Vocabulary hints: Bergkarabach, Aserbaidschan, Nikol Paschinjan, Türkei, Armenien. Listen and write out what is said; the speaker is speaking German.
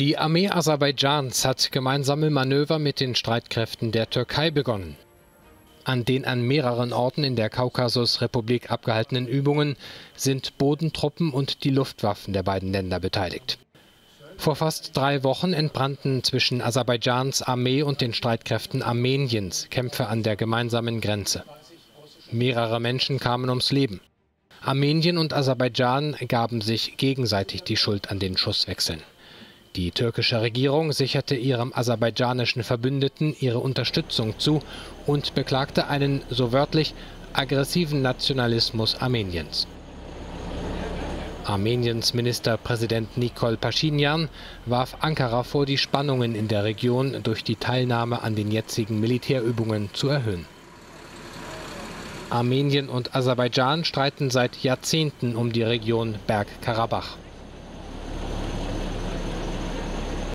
Die Armee Aserbaidschans hat gemeinsame Manöver mit den Streitkräften der Türkei begonnen. An den an mehreren Orten in der Kaukasusrepublik abgehaltenen Übungen sind Bodentruppen und die Luftwaffen der beiden Länder beteiligt. Vor fast 3 Wochen entbrannten zwischen Aserbaidschans Armee und den Streitkräften Armeniens Kämpfe an der gemeinsamen Grenze. Mehrere Menschen kamen ums Leben. Armenien und Aserbaidschan gaben sich gegenseitig die Schuld an den Schusswechseln. Die türkische Regierung sicherte ihrem aserbaidschanischen Verbündeten ihre Unterstützung zu und beklagte einen, so wörtlich, aggressiven Nationalismus Armeniens. Armeniens Ministerpräsident Nikol Paschinjan warf Ankara vor, die Spannungen in der Region durch die Teilnahme an den jetzigen Militärübungen zu erhöhen. Armenien und Aserbaidschan streiten seit Jahrzehnten um die Region Bergkarabach.